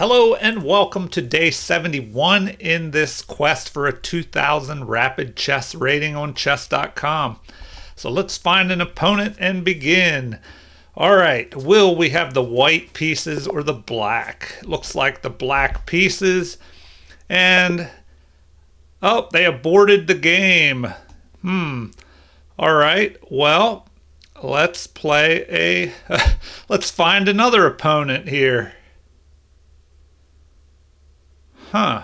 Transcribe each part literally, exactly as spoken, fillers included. Hello and welcome to day seventy-one in this quest for a two thousand rapid chess rating on chess dot com. So let's find an opponent and begin. All right, will we have the white pieces or the black? Looks like the black pieces. And oh, they aborted the game. Hmm. All right, well, let's play a let's find another opponent here. Huh.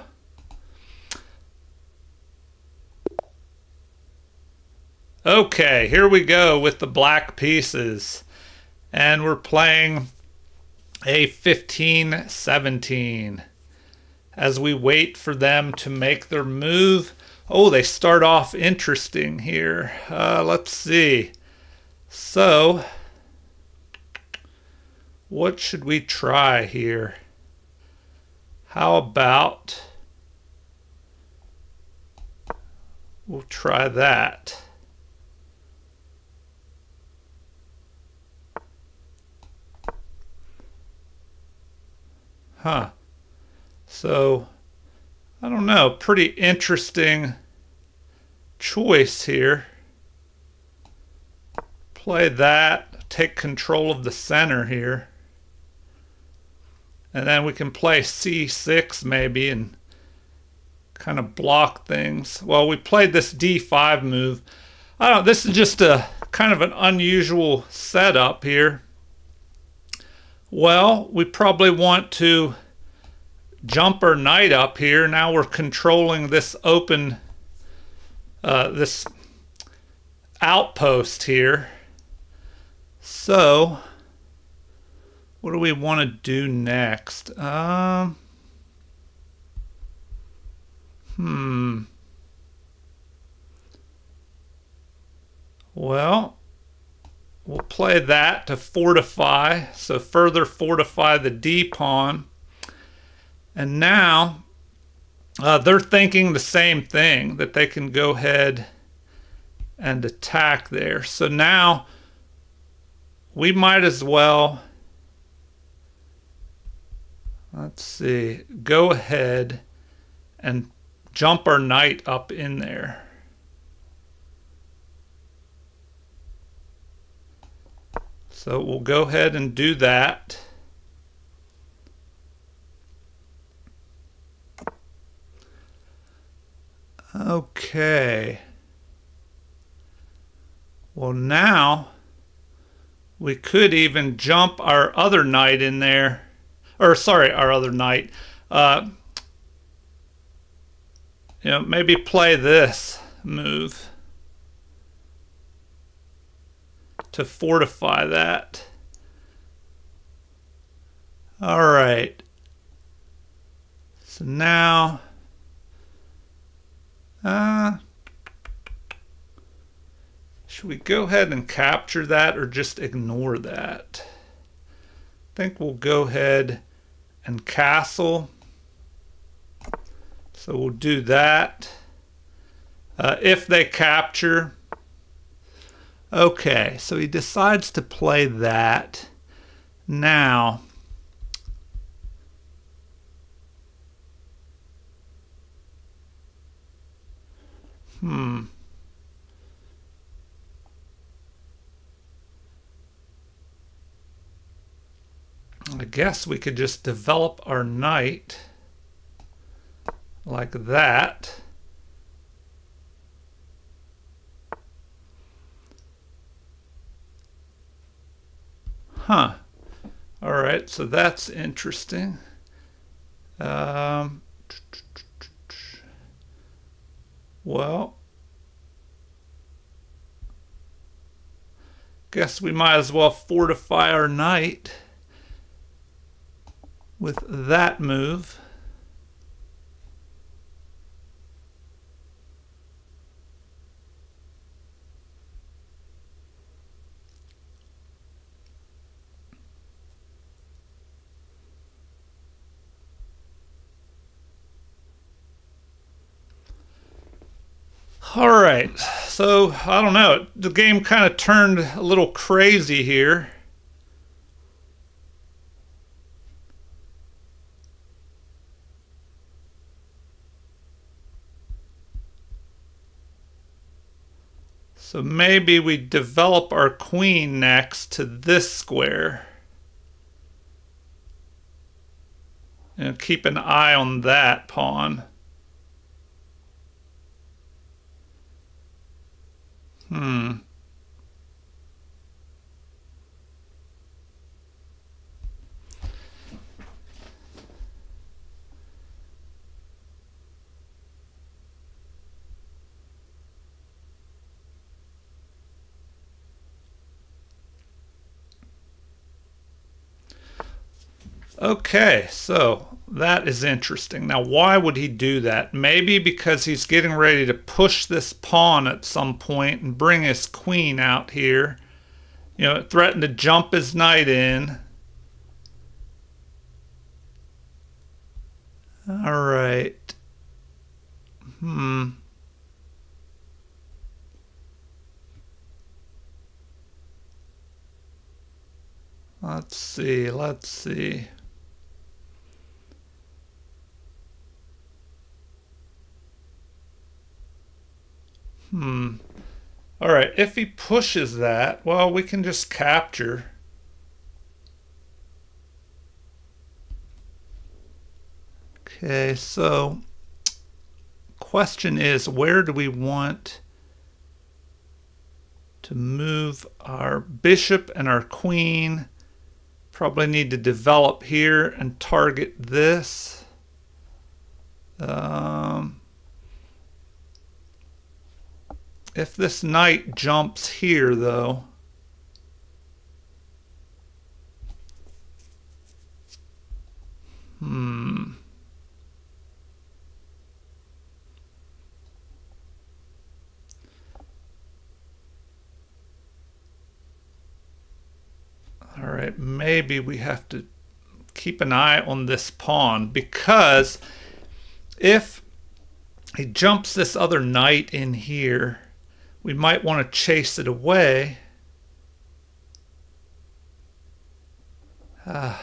Okay, here we go with the black pieces. And we're playing a fifteen seventeen. As we wait for them to make their move. Oh, they start off interesting here. Uh, let's see. So, what should we try here? How about we'll try that. Huh. So, I don't know, pretty interesting choice here. Play that, take control of the center here. And then we can play c six maybe and kind of block things. Well, we played this d five move. I don't know, this is just a kind of an unusual setup here. Well, we probably want to jump our knight up here. Now we're controlling this open, uh, this outpost here. So, what do we want to do next? Um, hmm. Well, we'll play that to fortify. So further fortify the d-pawn. And now uh, they're thinking the same thing, that they can go ahead and attack there. So now we might as well... Let's see, go ahead and jump our knight up in there. So we'll go ahead and do that. Okay. Well, now we could even jump our other knight in there. Or sorry, our other knight. Uh, you know, maybe play this move to fortify that. All right. So now, uh, should we go ahead and capture that or just ignore that? I think we'll go ahead and castle. So we'll do that. Uh, if they capture. Okay, so he decides to play that. Now, hmm. I guess we could just develop our knight like that. Huh. All right, so that's interesting. Um, well, guess we might as well fortify our knight with that move. All right, so I don't know, the game kind of turned a little crazy here. So maybe we develop our queen next to this square. And keep an eye on that pawn. Hmm. Okay, so that is interesting. Now, why would he do that? Maybe because he's getting ready to push this pawn at some point and bring his queen out here. You know, it threatened to jump his knight in. All right. Hmm. Let's see, let's see. Hmm. All right, if he pushes that, well, we can just capture. Okay, so question is, where do we want to move our bishop and our queen? Probably need to develop here and target this. Um... If this knight jumps here, though, hmm. All right, maybe we have to keep an eye on this pawn, because if he jumps this other knight in here, we might want to chase it away. Uh,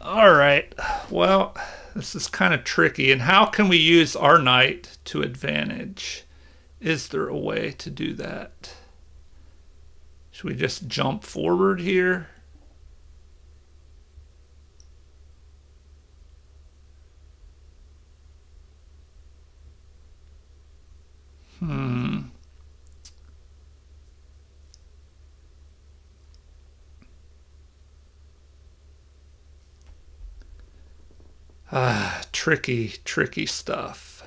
all right, well, this is kind of tricky. And how can we use our knight to advantage? Is there a way to do that? Should we just jump forward here? Hmm. Ah, tricky, tricky stuff.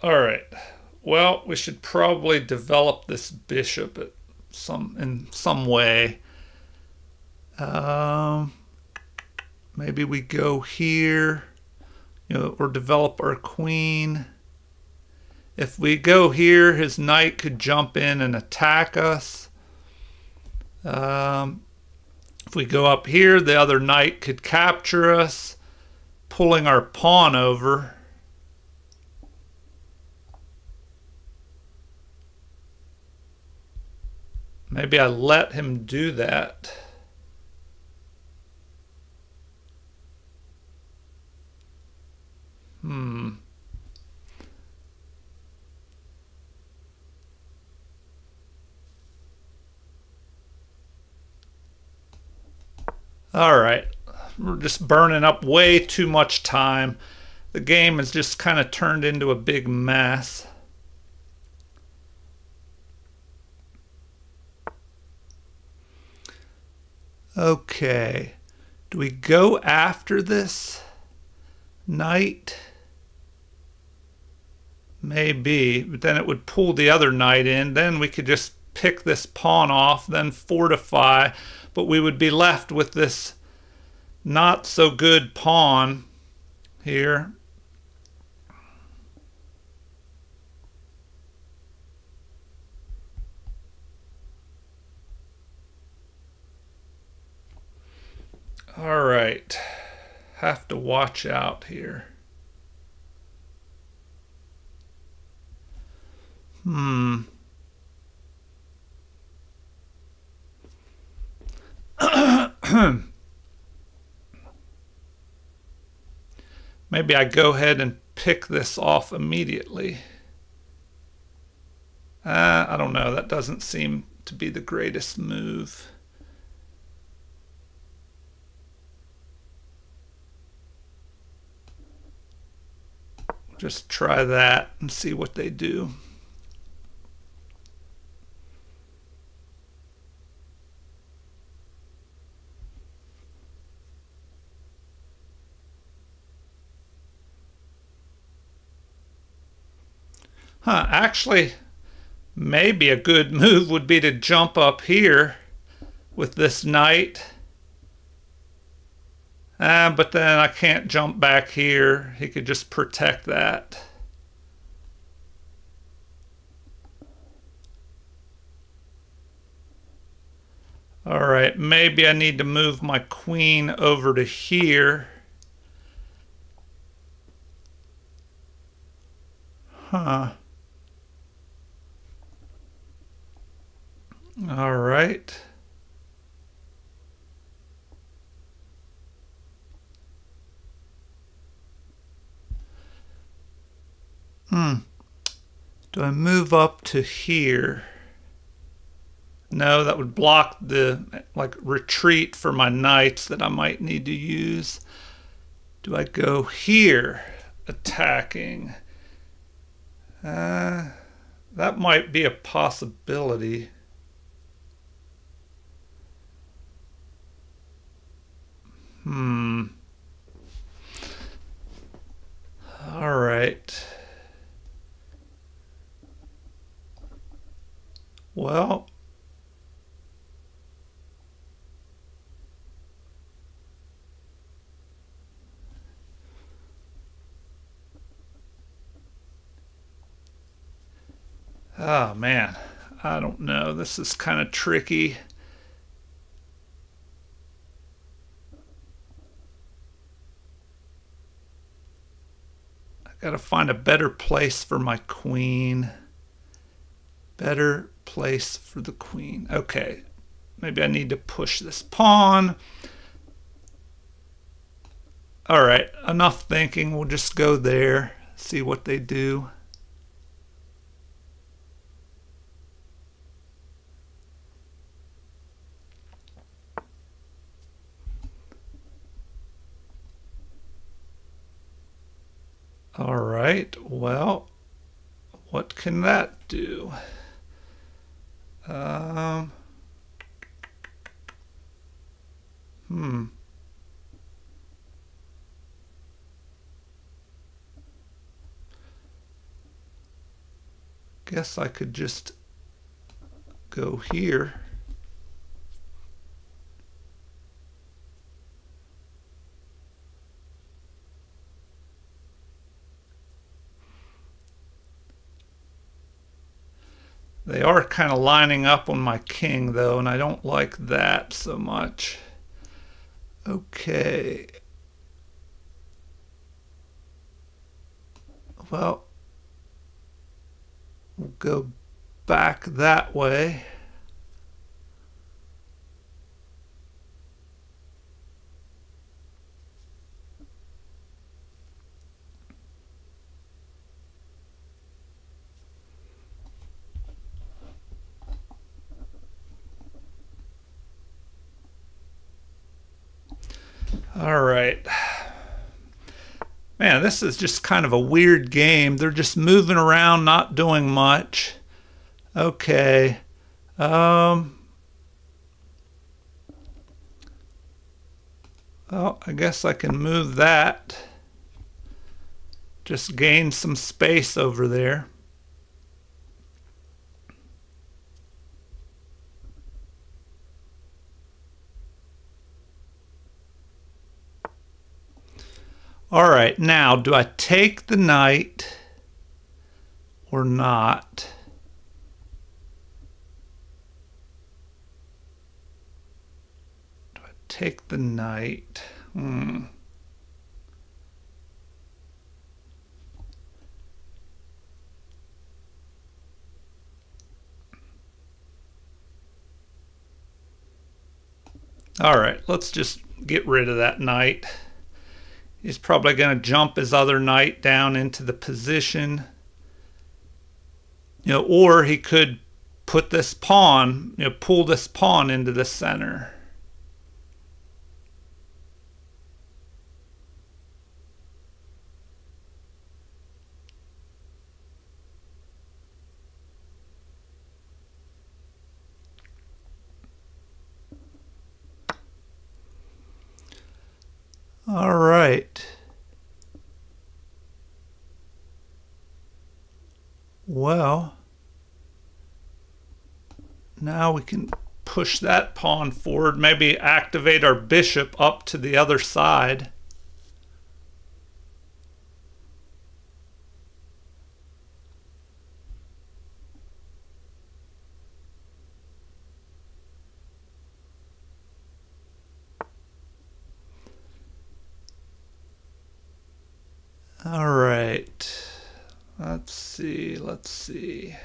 All right. Well, we should probably develop this bishop at some in some way. Um, maybe we go here, you know, or develop our queen. If we go here, his knight could jump in and attack us. Um, if we go up here, the other knight could capture us, pulling our pawn over. Maybe I let him do that. Hmm. All right, we're just burning up way too much time. The game has just kind of turned into a big mess. Okay, do we go after this knight? Maybe, but then it would pull the other knight in. Then we could just pick this pawn off, then fortify. But we would be left with this not so good pawn here. All right, have to watch out here. Hmm. Maybe I go ahead and pick this off immediately. Uh, I don't know. That doesn't seem to be the greatest move. Just try that and see what they do. Huh, actually, maybe a good move would be to jump up here with this knight. Uh, but then I can't jump back here. He could just protect that. All right, maybe I need to move my queen over to here. Huh. All right. Hmm. Do I move up to here? No, that would block the like retreat for my knights that I might need to use. Do I go here attacking? Uh, that might be a possibility. Hmm. All right. Well, oh man, I don't know. This is kind of tricky. Gotta find a better place for my queen. Better place for the queen. Okay, maybe I need to push this pawn. All right, enough thinking. We'll just go there, see what they do. All right, well, what can that do? Um, hmm. Guess I could just go here. They are kind of lining up on my king, though, and I don't like that so much. Okay. Well, we'll go back that way. All right. Man, this is just kind of a weird game. They're just moving around, not doing much. Okay. Um, well, I guess I can move that. Just gain some space over there. All right, now, do I take the knight or not? Do I take the knight? Hmm. All right, let's just get rid of that knight. He's probably going to jump his other knight down into the position. You know, or he could put this pawn, you know, pull this pawn into the center. All right. Well, now we can push that pawn forward, maybe activate our bishop up to the other side. All right, let's see, let's see.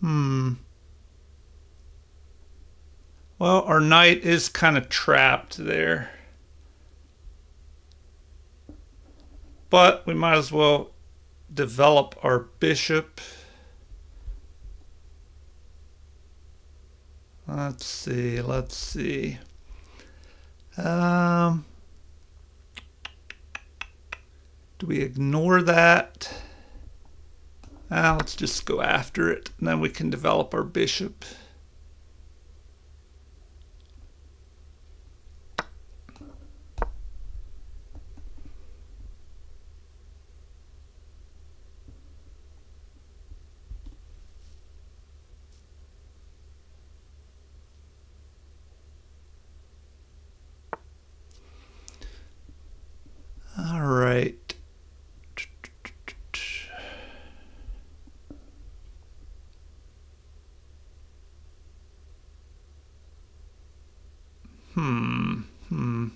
Hmm. Well, our knight is kind of trapped there. But we might as well develop our bishop. Let's see, let's see. Um, do we ignore that? Ah, let's just go after it, and then we can develop our bishop. Hmm, hmm.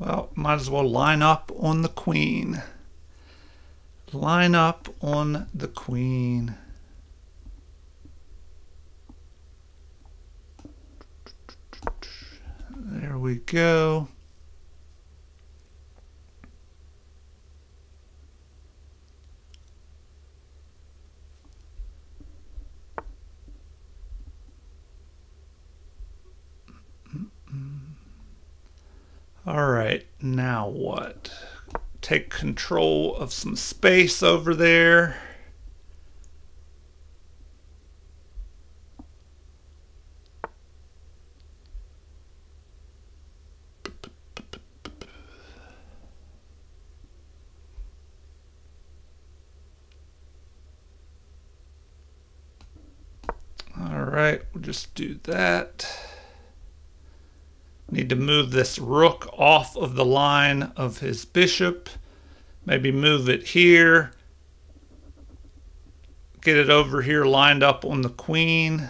Well, might as well line up on the queen. Line up on the queen. There we go. All right, now what? Take control of some space over there. All right, we'll just do that. Need to move this rook off of the line of his bishop. Maybe move it here. Get it over here lined up on the queen.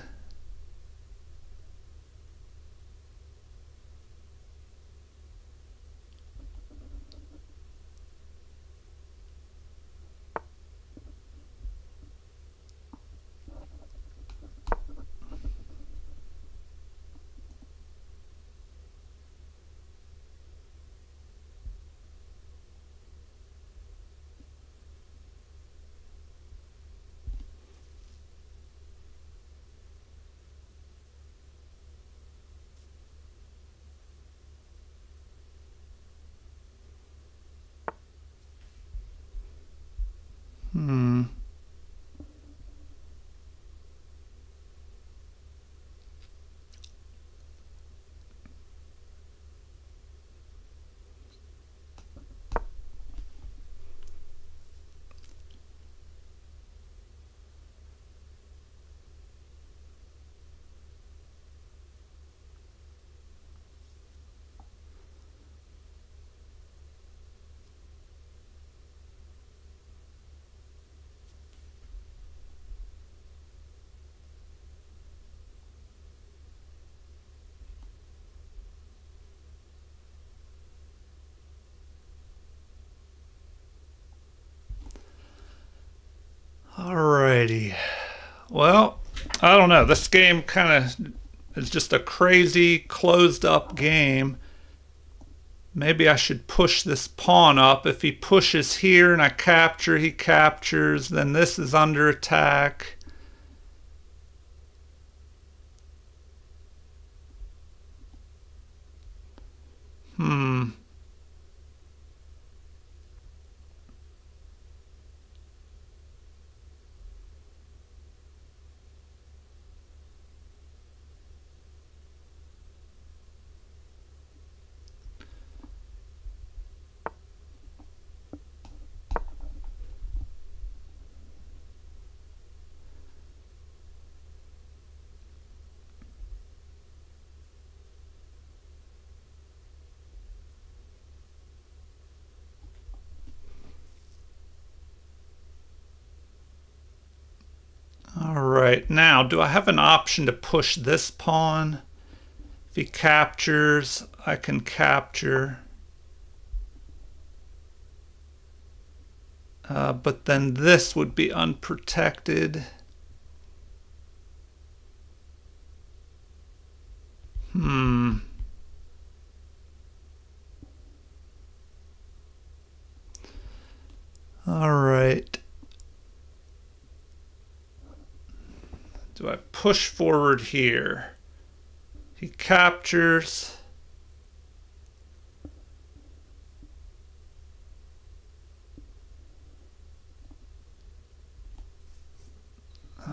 Well, I don't know. This game kind of is just a crazy, closed-up game. Maybe I should push this pawn up. If he pushes here and I capture, he captures, then this is under attack. Hmm. Alright, now do I have an option to push this pawn? If he captures, I can capture. Uh, but then this would be unprotected. Hmm. Alright. Do I push forward here? He captures.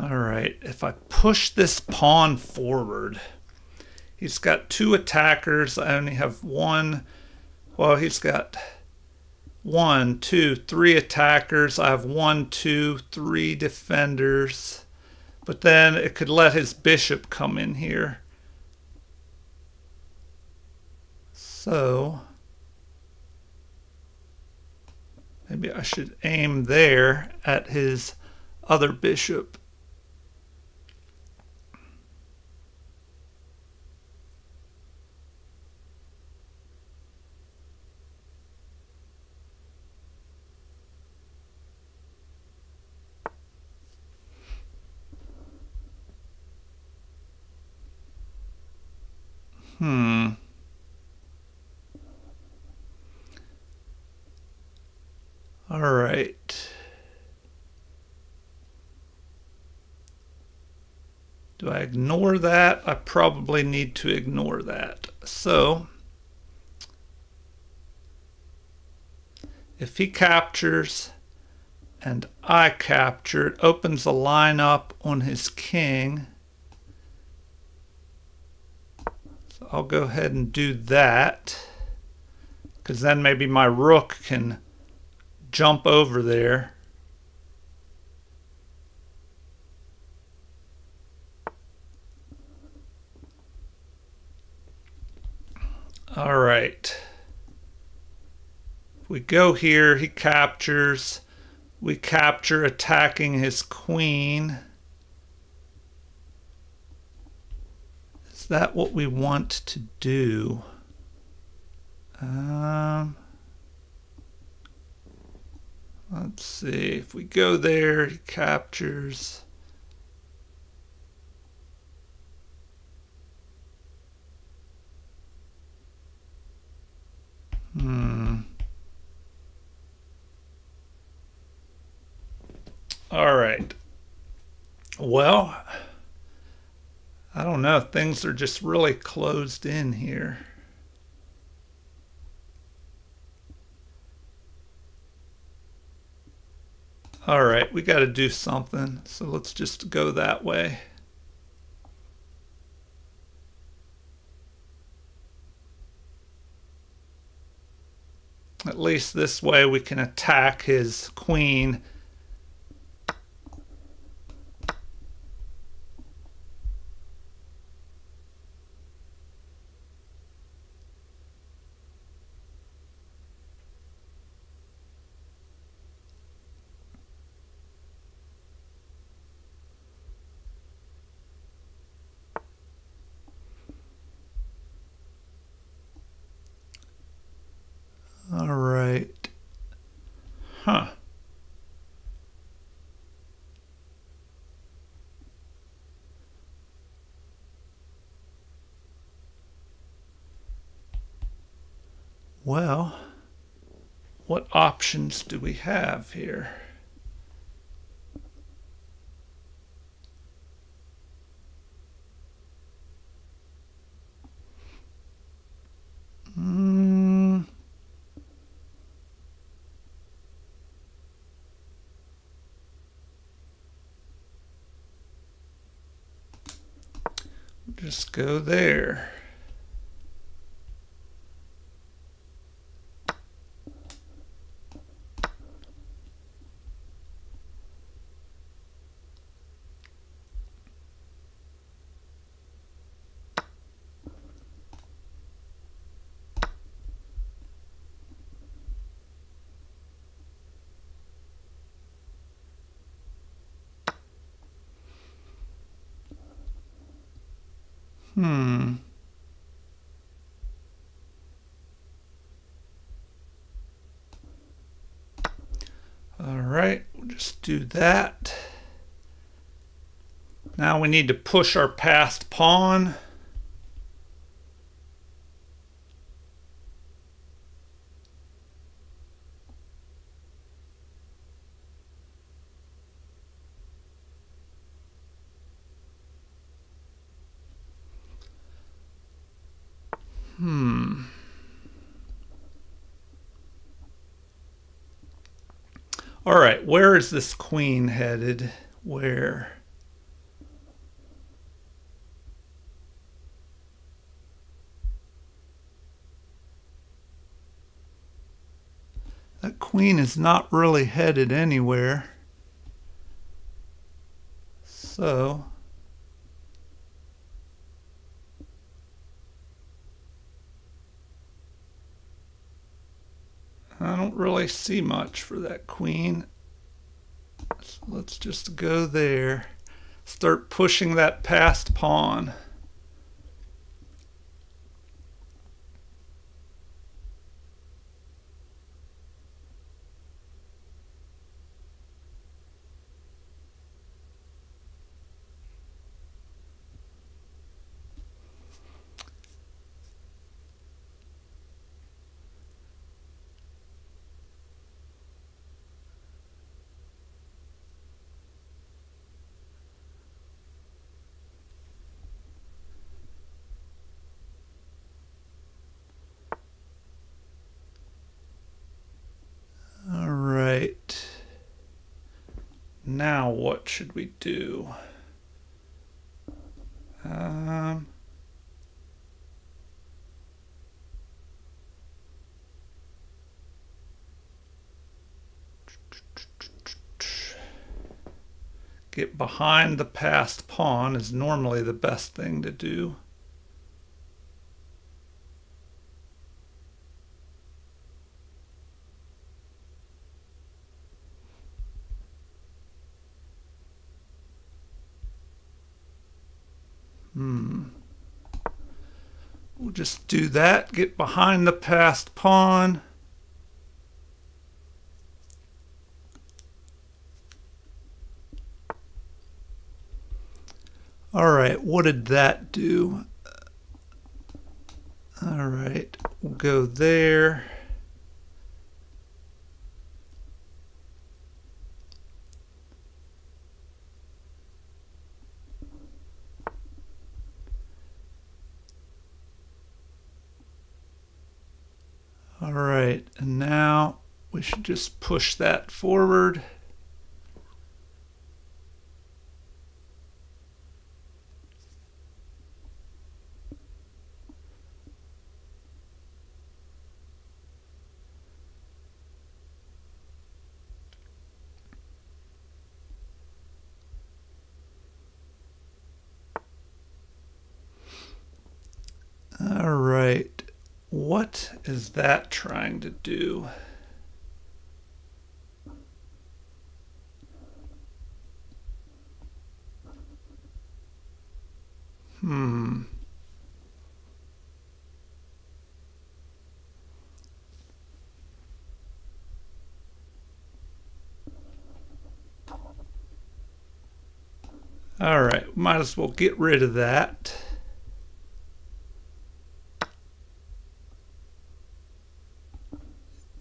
All right, if I push this pawn forward, he's got two attackers. I only have one. Well, he's got one, two, three attackers. I have one, two, three defenders. But then it could let his bishop come in here. So maybe I should aim there at his other bishop. Hmm. All right. Do I ignore that? I probably need to ignore that. So, if he captures and I capture, it opens a line up on his king. I'll go ahead and do that, because then maybe my rook can jump over there. All right. If we go here, he captures. We capture, attacking his queen. Is that what we want to do? Um, let's see. If we go there, he captures. Hmm. All right. Well, I don't know, things are just really closed in here. All right, we got to do something, so let's just go that way. At least this way we can attack his queen. All right. Huh. well, what options do we have here? Mm. Just go there. Hmm. All right, we'll just do that. Now we need to push our passed pawn. Hmm. All right, where is this queen headed? Where? That queen is not really headed anywhere. So I don't really see much for that queen. So let's just go there. Start pushing that passed pawn. Now what should we do? Um, get behind the passed pawn is normally the best thing to do. Hmm. We'll just do that. Get behind the passed pawn. All right, what did that do? All right, we'll go there. All right, and now we should just push that forward. All right. What is that trying to do? Hmm. All right, might as well get rid of that.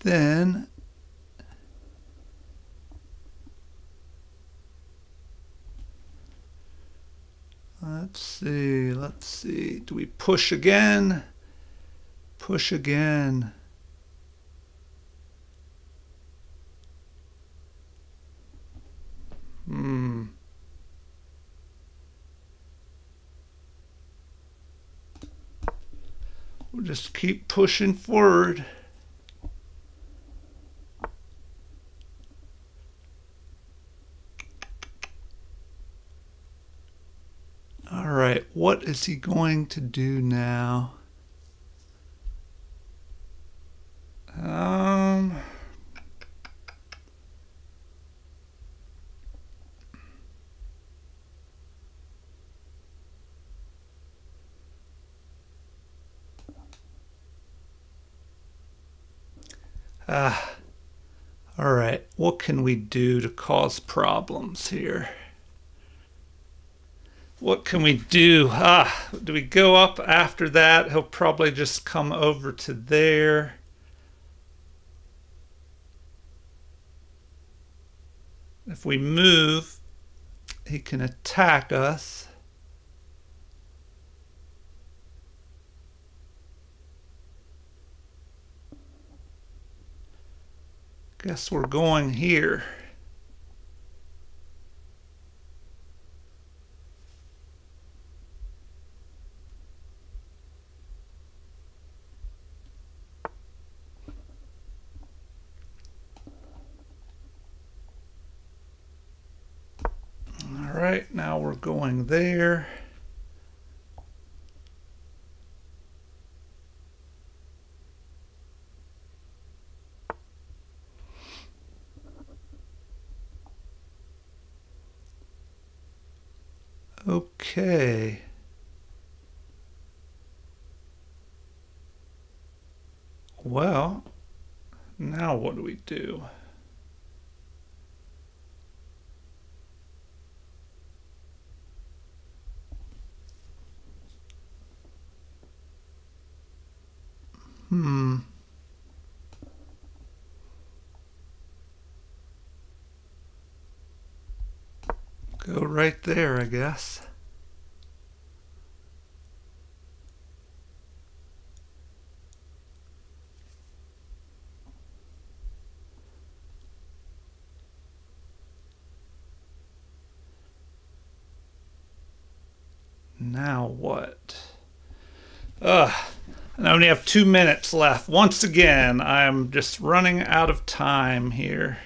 then let's see, let's see, do we push again? Push again. Hmm. We'll just keep pushing forward. All right, what is he going to do now? Um, ah, all right, what can we do to cause problems here? What can we do? Ah, do we go up after that? He'll probably just come over to there. If we move, he can attack us. Guess we're going here. Right now we're going there. Okay. Well, now what do we do? Hmm. Go right there, I guess. Now what? Ugh. And I only have two minutes left. Once again, I'm just running out of time here.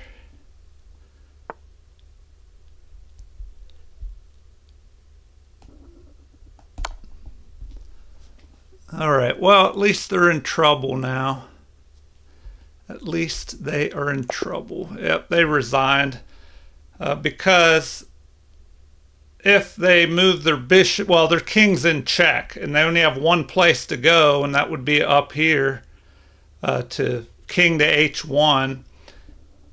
All right, well, at least they're in trouble now. At least they are in trouble. Yep, they resigned uh, because if they move their bishop, well, their king's in check, and they only have one place to go, and that would be up here uh, to king to h one.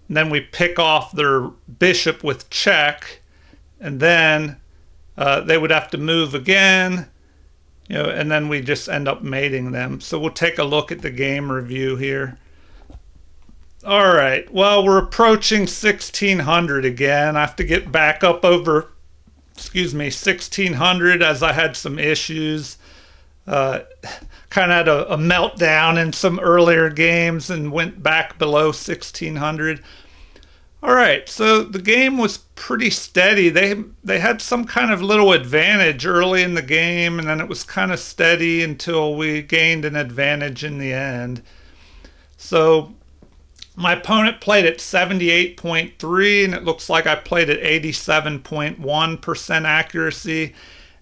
And then we pick off their bishop with check, and then uh, they would have to move again, you know, and then we just end up mating them. So we'll take a look at the game review here. All right, well, we're approaching sixteen hundred again. I have to get back up over excuse me, sixteen hundred, as I had some issues. Uh, kind of had a, a meltdown in some earlier games and went back below sixteen hundred. All right, so the game was pretty steady. They, they had some kind of little advantage early in the game, and then it was kind of steady until we gained an advantage in the end. So my opponent played at seventy-eight point three, and it looks like I played at eighty-seven point one percent accuracy.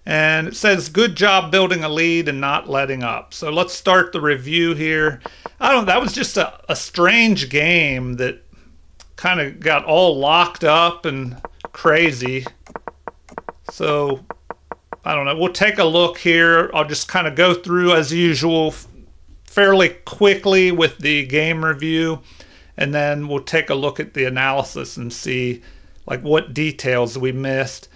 And it says, good job building a lead and not letting up. So let's start the review here. I don't know, that was just a, a strange game that kind of got all locked up and crazy. So I don't know, we'll take a look here. I'll just kind of go through, as usual, fairly quickly with the game review. And then we'll take a look at the analysis and see like what details we missed.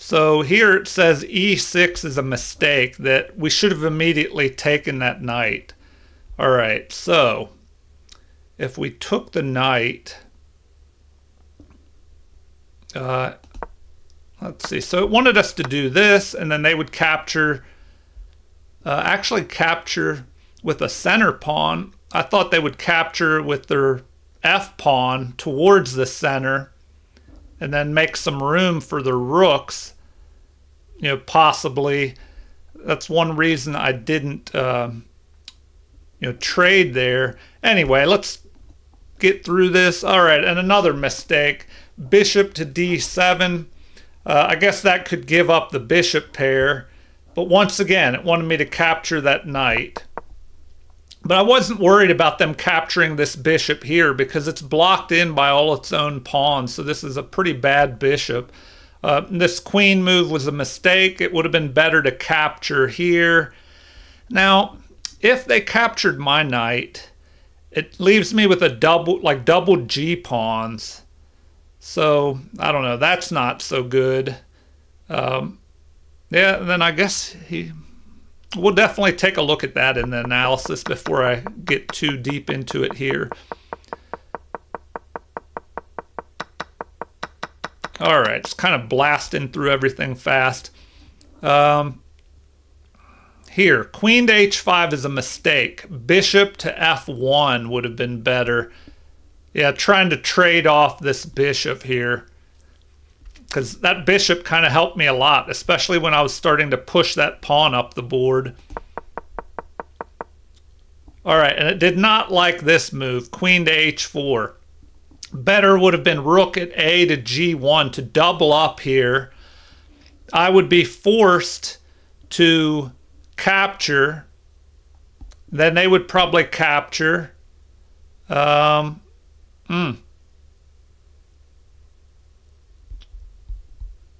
So here it says e six is a mistake that we should have immediately taken that knight. All right, so if we took the knight, uh, let's see, so it wanted us to do this, and then they would capture, uh, actually capture with a center pawn. I thought they would capture with their F pawn towards the center and then make some room for the rooks, you know, possibly. That's one reason I didn't, um, you know, trade there. Anyway, let's get through this. All right, and another mistake, bishop to d seven. Uh, I guess that could give up the bishop pair, but once again, it wanted me to capture that knight. But I wasn't worried about them capturing this bishop here because it's blocked in by all its own pawns, so this is a pretty bad bishop. Uh, this queen move was a mistake. It would have been better to capture here. Now, if they captured my knight, it leaves me with a double, like double G pawns. So, I don't know, that's not so good. Um, yeah, then I guess he... We'll definitely take a look at that in the analysis before I get too deep into it here. All right, it's kind of blasting through everything fast. Um, here, queen to h five is a mistake. Bishop to f one would have been better. Yeah, trying to trade off this bishop here, because that bishop kind of helped me a lot, especially when I was starting to push that pawn up the board. All right, and it did not like this move, queen to h four. Better would have been rook at a to g one to double up here. I would be forced to capture. Then they would probably capture. Um, hmm.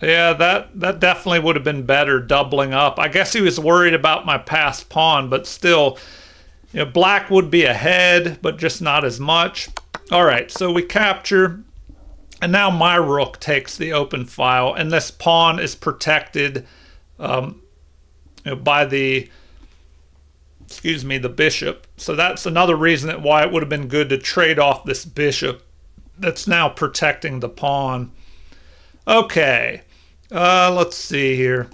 Yeah, that, that definitely would have been better, doubling up. I guess he was worried about my passed pawn, but still, you know, black would be ahead, but just not as much. All right, so we capture, and now my rook takes the open file, and this pawn is protected um, you know, by the, excuse me, the bishop. So that's another reason that why it would have been good to trade off this bishop that's now protecting the pawn. Okay. Uh, let's see here.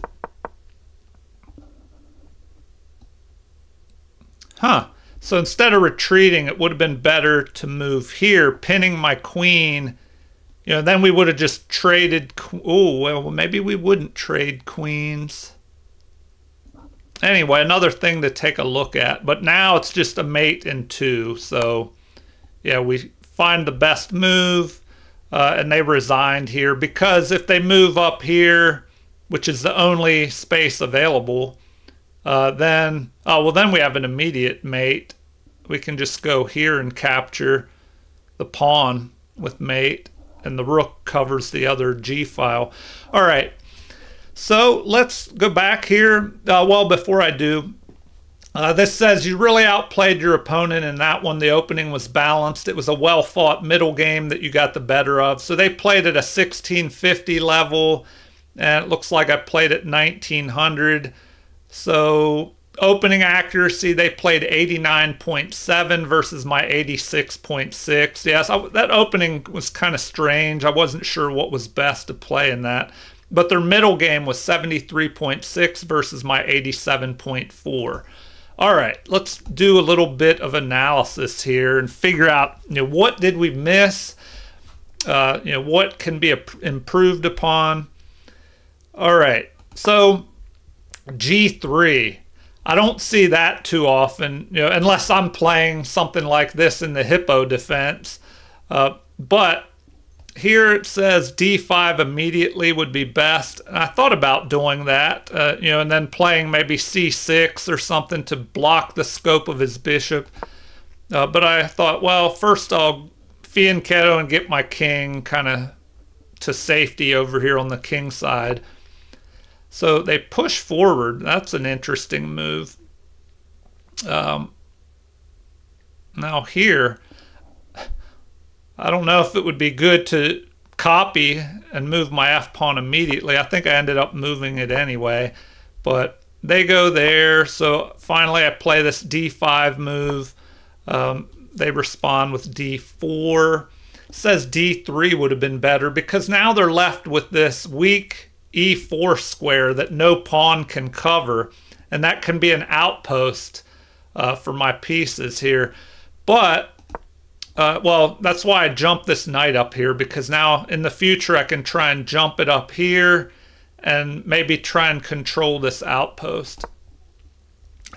Huh. So instead of retreating, it would have been better to move here, pinning my queen. You know, then we would have just traded. Oh, well, maybe we wouldn't trade queens. Anyway, another thing to take a look at. But now it's just a mate in two. So, yeah, we find the best move. Uh, and they resigned here because if they move up here, which is the only space available, uh, then, oh, well, then we have an immediate mate. We can just go here and capture the pawn with mate, and the rook covers the other G file. All right, so let's go back here. Uh, well, before I do, Uh, this says you really outplayed your opponent in that one. The opening was balanced. It was a well-fought middle game that you got the better of. So they played at a sixteen fifty level, and it looks like I played at nineteen hundred. So opening accuracy, they played eighty-nine point seven versus my eighty-six point six. Yes, I, that opening was kind of strange. I wasn't sure what was best to play in that. But their middle game was seventy-three point six versus my eighty-seven point four. All right, let's do a little bit of analysis here and figure out, you know, what did we miss? Uh, you know, what can be improved upon? All right, so G three. I don't see that too often, you know, unless I'm playing something like this in the hippo defense. Uh, but here it says D five immediately would be best. And I thought about doing that, uh, you know, and then playing maybe C six or something to block the scope of his bishop. Uh, but I thought, well, first I'll fianchetto and get my king kind of to safety over here on the king side. So they push forward. That's an interesting move. Um, now here, I don't know if it would be good to copy and move my f-pawn immediately. I think I ended up moving it anyway, but they go there. So finally I play this d five move. Um, they respond with d four. It says d three would have been better because now they're left with this weak e four square that no pawn can cover, and that can be an outpost uh, for my pieces here. But Uh, well, that's why I jumped this knight up here, because now in the future I can try and jump it up here and maybe try and control this outpost.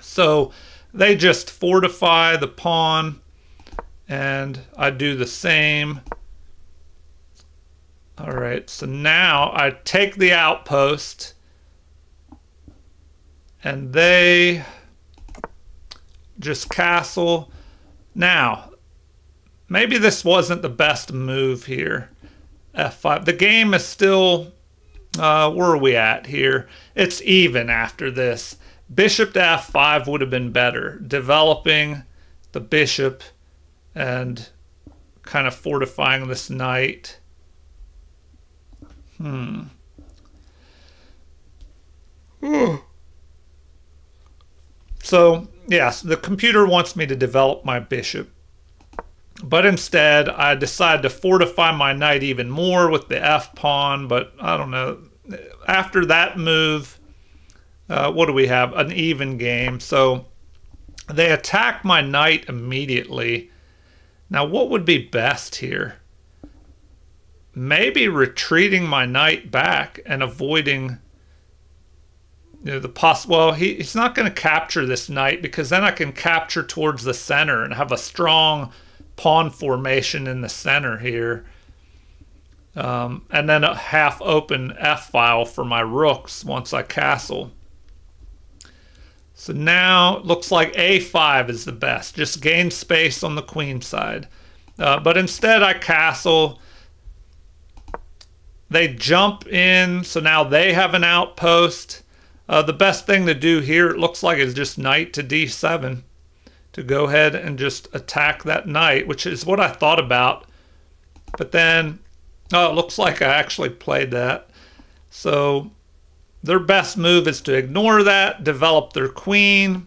So they just fortify the pawn, and I do the same. All right, so now I take the outpost, and they just castle. Now, maybe this wasn't the best move here. f five. The game is still, uh, where are we at here? It's even after this. Bishop to f five would have been better, developing the bishop and kind of fortifying this knight. Hmm. Ooh. So, yes, the computer wants me to develop my bishop. But instead, I decided to fortify my knight even more with the f-pawn, but I don't know. After that move, uh, what do we have? An even game. So they attack my knight immediately. Now, what would be best here? Maybe retreating my knight back and avoiding, you know, the poss- well, he, he's not going to capture this knight, because then I can capture towards the center and have a strong pawn formation in the center here, um, and then a half open f-file for my rooks once I castle. So now it looks like a five is the best, just gain space on the queen side, uh, but instead I castle. They jump in, so now they have an outpost. Uh, the best thing to do here, it looks like, is just knight to d seven, to go ahead and just attack that knight, which is what I thought about. But then, oh, it looks like I actually played that. So their best move is to ignore that, develop their queen,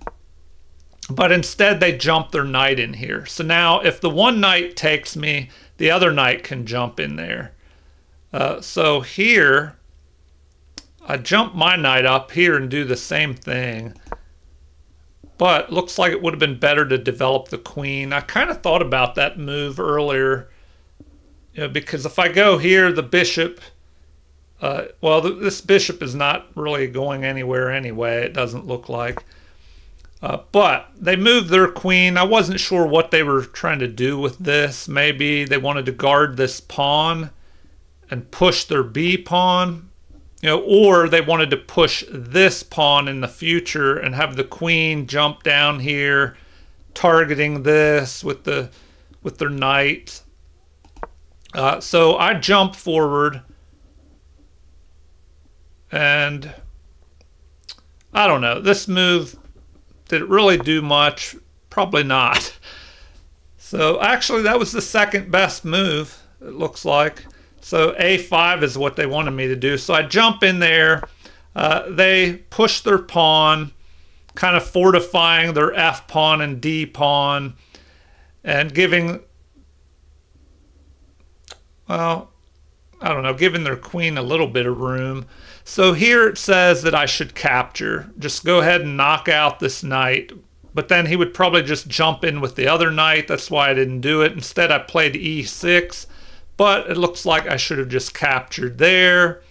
but instead they jump their knight in here. So now if the one knight takes me, the other knight can jump in there. Uh, so here, I jump my knight up here and do the same thing. But looks like it would have been better to develop the queen. I kind of thought about that move earlier, you know, because if I go here, the bishop, uh, well, th this bishop is not really going anywhere anyway, it doesn't look like. Uh, but they moved their queen. I wasn't sure what they were trying to do with this. Maybe they wanted to guard this pawn and push their b pawn, you know, or they wanted to push this pawn in the future and have the queen jump down here, targeting this with the with their knight. Uh, so I jump forward, and I don't know. This move, did it really do much? Probably not. So actually, that was the second best move, it looks like. So a five is what they wanted me to do. So I jump in there. Uh, they push their pawn, kind of fortifying their f pawn and d pawn, and giving, well, I don't know, giving their queen a little bit of room. So here it says that I should capture. Just go ahead and knock out this knight. But then he would probably just jump in with the other knight. That's why I didn't do it. Instead, I played e six. But it looks like I should have just captured there.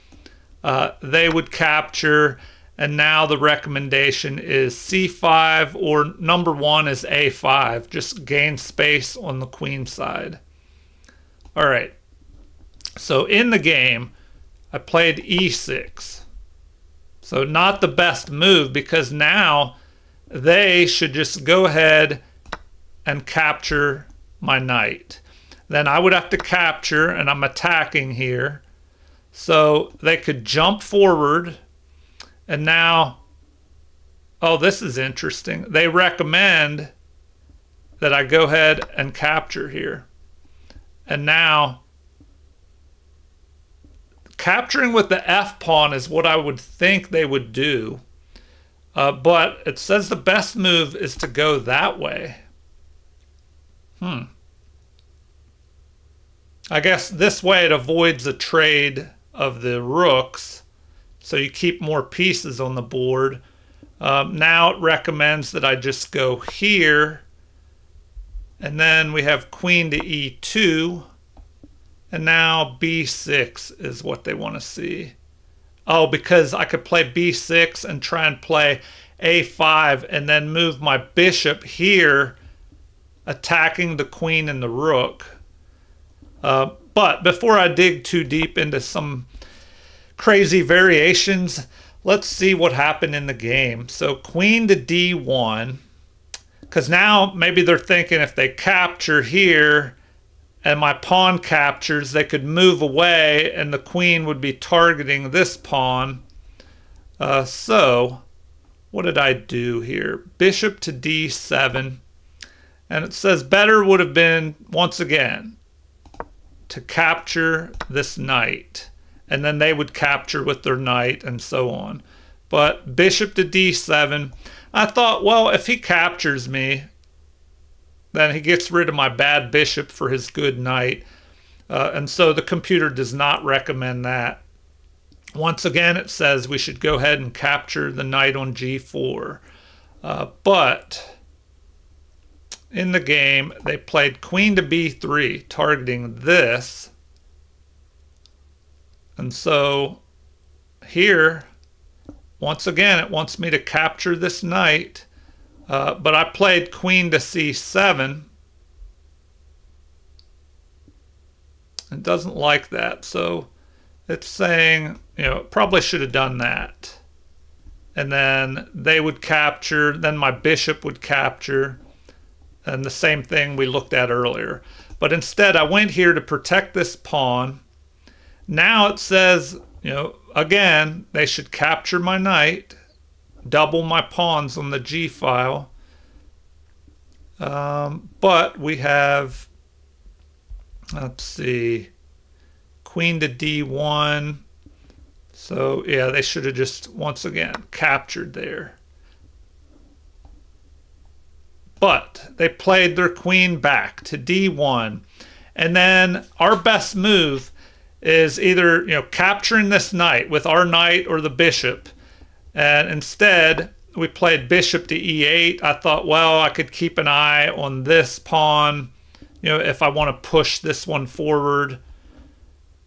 Uh, they would capture, and now the recommendation is c five, or number one is a five. Just gain space on the queen side. All right, so in the game, I played e six. So not the best move, because now they should just go ahead and capture my knight. Then I would have to capture, and I'm attacking here. So they could jump forward, and now, oh, this is interesting. They recommend that I go ahead and capture here. And now, capturing with the f pawn is what I would think they would do, uh, but it says the best move is to go that way. Hmm. I guess this way it avoids a trade of the rooks, so you keep more pieces on the board. Um, now it recommends that I just go here, and then we have queen to e two, and now b six is what they want to see. Oh, because I could play b six and try and play a five and then move my bishop here, attacking the queen and the rook. Uh, but before I dig too deep into some crazy variations, let's see what happened in the game. So queen to d one, because now maybe they're thinking if they capture here and my pawn captures, they could move away and the queen would be targeting this pawn. Uh, so what did I do here? Bishop to d seven, and it says better would have been, once again, to capture this knight, and then they would capture with their knight and so on. But bishop to d seven, I thought, well, if he captures me, then he gets rid of my bad bishop for his good knight. Uh, and so the computer does not recommend that. Once again, it says we should go ahead and capture the knight on g four. Uh, but in the game, they played queen to b three, targeting this. And so here, once again, it wants me to capture this knight. Uh, but I played queen to c seven. It doesn't like that, so it's saying, you know, it probably should have done that. And then they would capture, then my bishop would capture, and the same thing we looked at earlier. But instead, I went here to protect this pawn. Now it says, you know, again, they should capture my knight, double my pawns on the G file. Um, but we have, let's see, queen to d one. So yeah, they should have just, once again, captured there. But they played their queen back to d one. And then our best move is either, you know, capturing this knight with our knight or the bishop. And instead, we played bishop to e eight. I thought, well, I could keep an eye on this pawn, you know, if I want to push this one forward.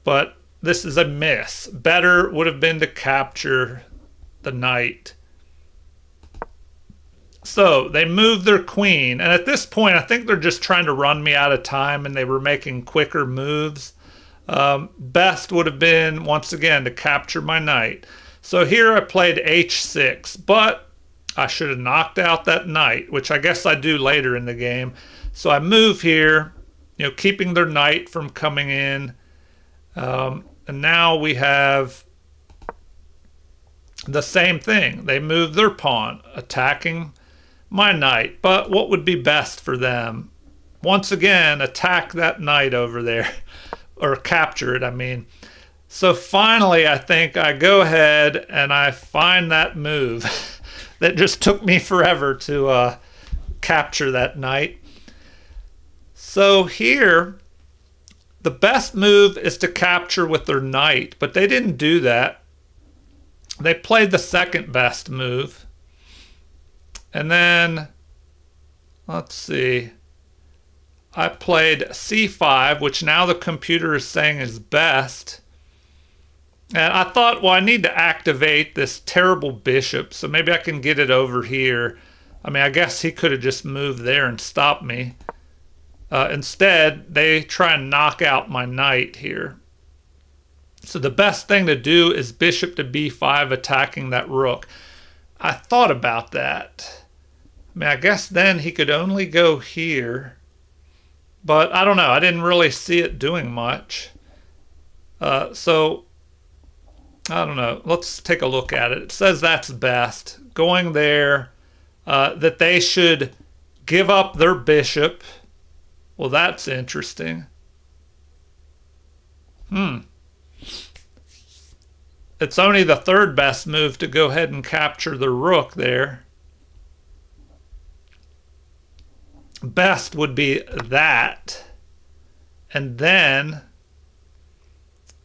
But this is a miss. Better would have been to capture the knight. So they moved their queen. And at this point, I think they're just trying to run me out of time, and they were making quicker moves. Um, best would have been, once again, to capture my knight. So here I played h six, but I should have knocked out that knight, which I guess I do later in the game. So I move here, you know, keeping their knight from coming in. Um, and now we have the same thing. They move their pawn, attacking my knight. But what would be best for them? Once again, attack that knight over there, or capture it, I mean. So finally, I think I go ahead and I find that move that just took me forever to uh, capture that knight. So here, the best move is to capture with their knight, but they didn't do that. They played the second best move. And then, let's see, I played c five, which now the computer is saying is best. And I thought, well, I need to activate this terrible bishop, so maybe I can get it over here. I mean, I guess he could have just moved there and stopped me. Uh, instead, they try and knock out my knight here. So the best thing to do is bishop to b five, attacking that rook. I thought about that. I mean, I guess then he could only go here. But I don't know. I didn't really see it doing much. Uh, so I don't know. Let's take a look at it. It says that's best. Going there, uh, that they should give up their bishop. Well, that's interesting. Hmm. It's only the third best move to go ahead and capture the rook there. best would be that, and then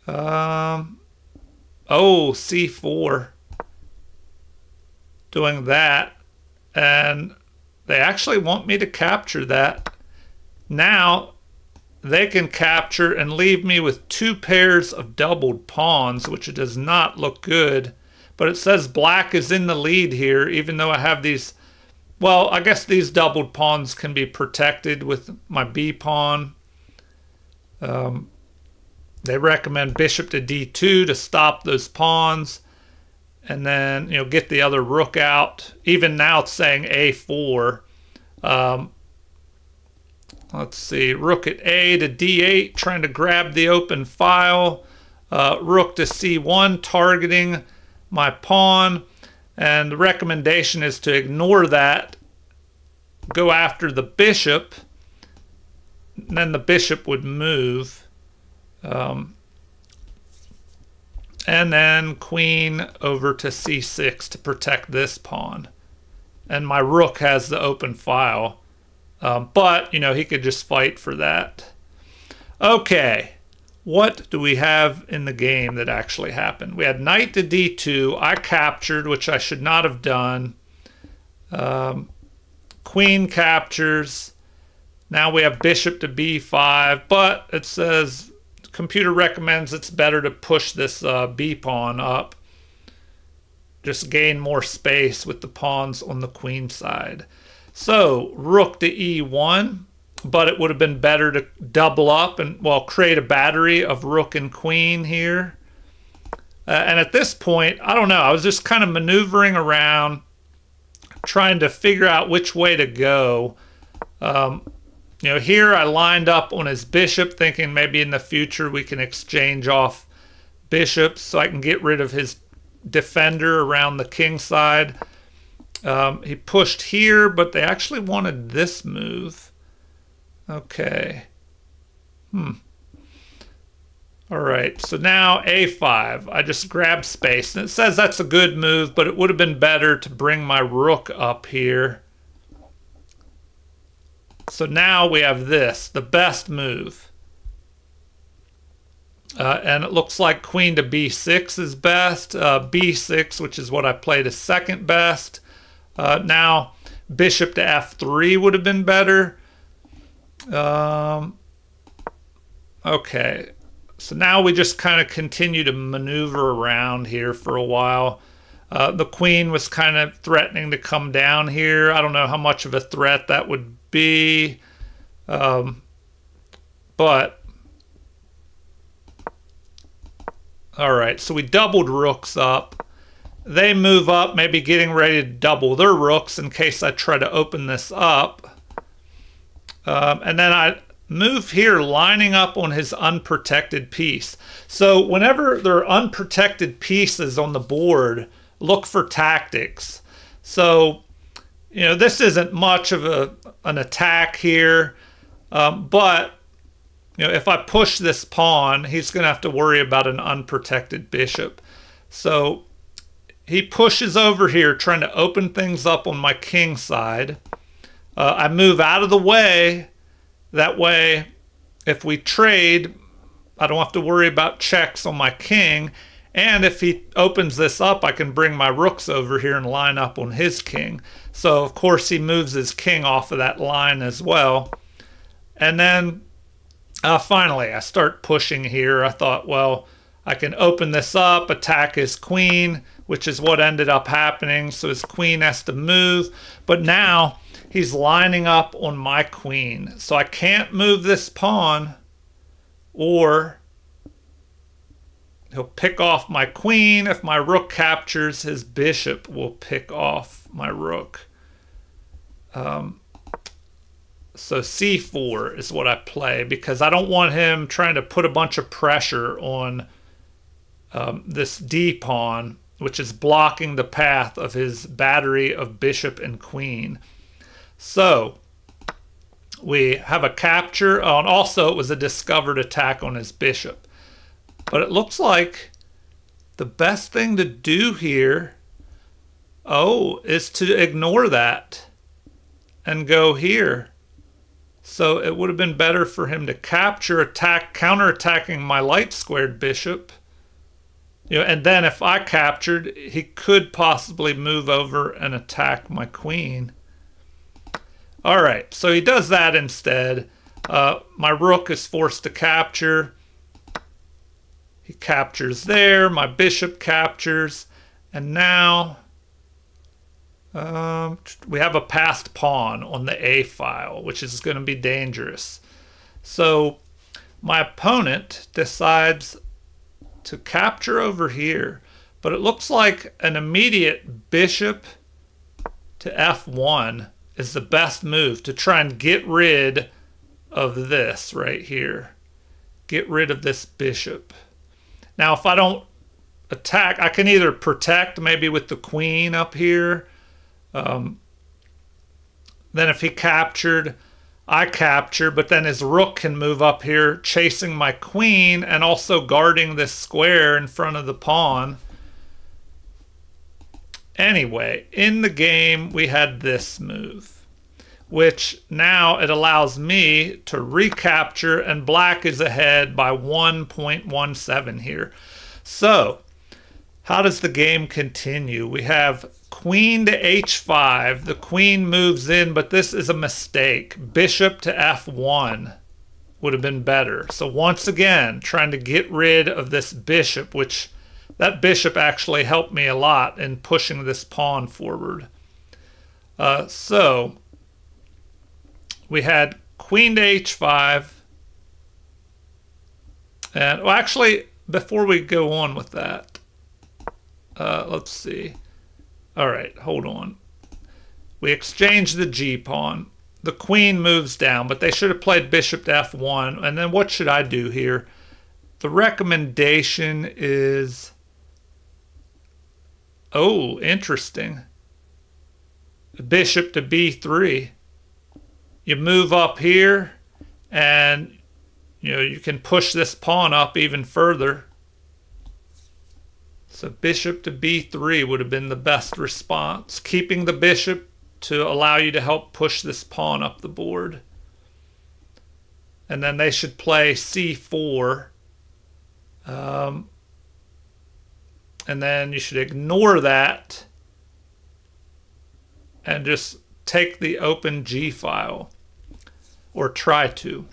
um oh c four, doing that, and they actually want me to capture that. Now they can capture and leave me with two pairs of doubled pawns, which does not look good. But it says black is in the lead here, even though I have these, well, I guess these doubled pawns can be protected with my b pawn. Um, they recommend bishop to d two to stop those pawns, and then, you know, get the other rook out. Even now it's saying a four. Um, Let's see, rook at a to d eight, trying to grab the open file. Uh, rook to c one, targeting my pawn. And the recommendation is to ignore that, go after the bishop, and then the bishop would move. Um, and then queen over to c six to protect this pawn. And my rook has the open file. Um, but, you know, he could just fight for that. Okay, what do we have in the game that actually happened? We had knight to d two. I captured, which I should not have done. Um, queen captures. Now we have bishop to b five, but it says the computer recommends it's better to push this uh, b pawn up. Just gain more space with the pawns on the queen side. So rook to e one, but it would have been better to double up and, well, create a battery of rook and queen here. Uh, and at this point, I don't know, I was just kind of maneuvering around, trying to figure out which way to go. Um, you know, here I lined up on his bishop, thinking maybe in the future we can exchange off bishops so I can get rid of his defender around the king side. Um, he pushed here, but they actually wanted this move. Okay. Hmm. All right, so now a five. I just grabbed space, and it says that's a good move, but it would have been better to bring my rook up here. So now we have this, the best move. Uh, and it looks like queen to b six is best. Uh, b six, which is what I played, is second best. Uh, now, bishop to f three would have been better. Um, okay, so now we just kind of continue to maneuver around here for a while. Uh, the queen was kind of threatening to come down here. I don't know how much of a threat that would be. Um, but, all right, so we doubled rooks up. They move up, maybe getting ready to double their rooks in case I try to open this up. Um, and then I move here, lining up on his unprotected piece. So whenever there are unprotected pieces on the board, look for tactics. So, you know, this isn't much of a, an attack here, um, but, you know, if I push this pawn, he's going to have to worry about an unprotected bishop. So he pushes over here, trying to open things up on my king side. Uh, I move out of the way. That way, if we trade, I don't have to worry about checks on my king. And if he opens this up, I can bring my rooks over here and line up on his king. So, of course, he moves his king off of that line as well. And then, uh, finally, I start pushing here. I thought, well, I can open this up, attack his queen, which is what ended up happening. So his queen has to move, but now he's lining up on my queen. So I can't move this pawn, or he'll pick off my queen. If my rook captures, his bishop will pick off my rook. Um, so c four is what I play, because I don't want him trying to put a bunch of pressure on um, this d pawn, which is blocking the path of his battery of bishop and queen. So we have a capture, oh, and also it was a discovered attack on his bishop. But it looks like the best thing to do here, oh, is to ignore that and go here. So it would have been better for him to capture, attack, counterattacking my light squared bishop. You know, and then if I captured, he could possibly move over and attack my queen. All right, so he does that instead. Uh, my rook is forced to capture. He captures there. My bishop captures. And now um, we have a passed pawn on the A file, which is going to be dangerous. So my opponent decides to capture over here, but it looks like an immediate bishop to F one is the best move to try and get rid of this right here. Get rid of this bishop. Now, if I don't attack, I can either protect maybe with the queen up here. Um, then if he captured, I capture, but then his rook can move up here, chasing my queen and also guarding this square in front of the pawn. Anyway, in the game, we had this move, which now it allows me to recapture, and black is ahead by one point one seven here. So how does the game continue? We have queen to H five. The queen moves in, but this is a mistake. Bishop to F one would have been better. So once again, trying to get rid of this bishop, which that bishop actually helped me a lot in pushing this pawn forward. Uh, so we had queen to H five. And well, actually, before we go on with that, uh, let's see. All right, hold on. We exchange the G pawn. The queen moves down, but they should have played bishop to F one. And then what should I do here? The recommendation is, oh, interesting. Bishop to B three. You move up here, and you know you can push this pawn up even further. So bishop to B three would have been the best response, keeping the bishop to allow you to help push this pawn up the board. And then they should play C four. Um, and then you should ignore that and just take the open G file, or try to.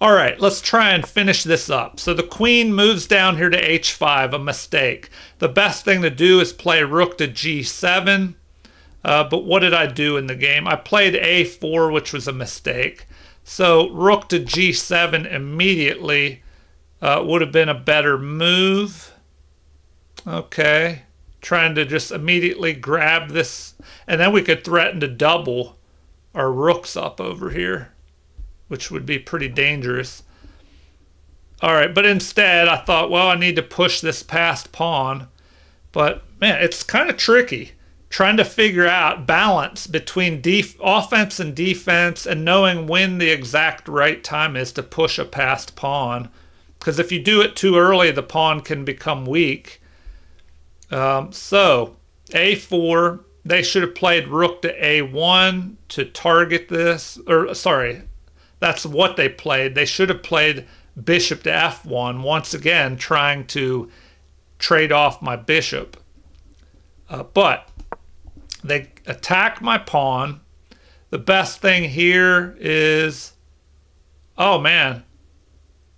All right, let's try and finish this up. So the queen moves down here to H five, a mistake. The best thing to do is play rook to G seven. Uh, but what did I do in the game? I played A four, which was a mistake. So rook to G seven immediately uh, would have been a better move. Okay, trying to just immediately grab this. And then we could threaten to double our rooks up over here, which would be pretty dangerous. All right, but instead I thought, well, I need to push this past pawn. But man, it's kind of tricky trying to figure out balance between def offense and defense, and knowing when the exact right time is to push a past pawn. Because if you do it too early, the pawn can become weak. Um, so A four, they should have played rook to A one to target this, or sorry, that's what they played. They should have played bishop to F one, once again trying to trade off my bishop. Uh, but they attack my pawn. The best thing here is, oh man,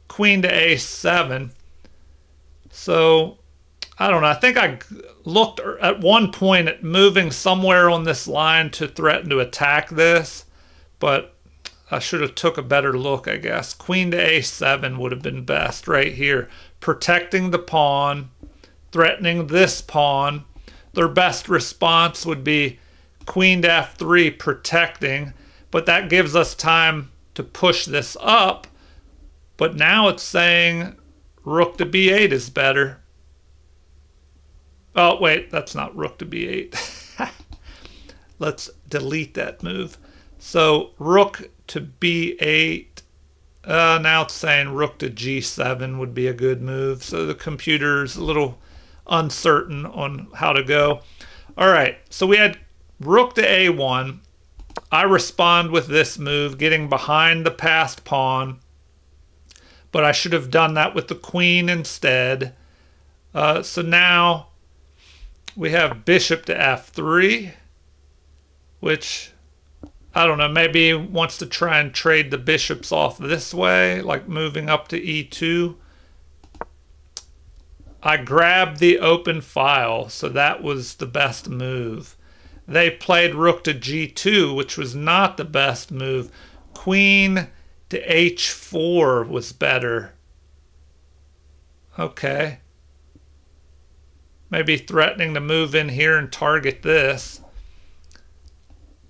queen to A seven. So I don't know. I think I looked at one point at moving somewhere on this line to threaten to attack this, but I should have took a better look, I guess. Queen to A seven would have been best right here. Protecting the pawn, threatening this pawn. Their best response would be queen to F three, protecting. But that gives us time to push this up. But now it's saying rook to B eight is better. Oh, wait, that's not rook to B eight. Let's delete that move. So rook to B eight, uh, now it's saying rook to G seven would be a good move. So the computer's a little uncertain on how to go. All right, so we had rook to A one. I respond with this move, getting behind the passed pawn, but I should have done that with the queen instead. Uh, so now we have bishop to f three, which, I don't know, maybe wants to try and trade the bishops off this way, like moving up to e two. I grabbed the open file, so that was the best move. They played rook to g two, which was not the best move. Queen to h four was better. Okay. Maybe threatening to move in here and target this.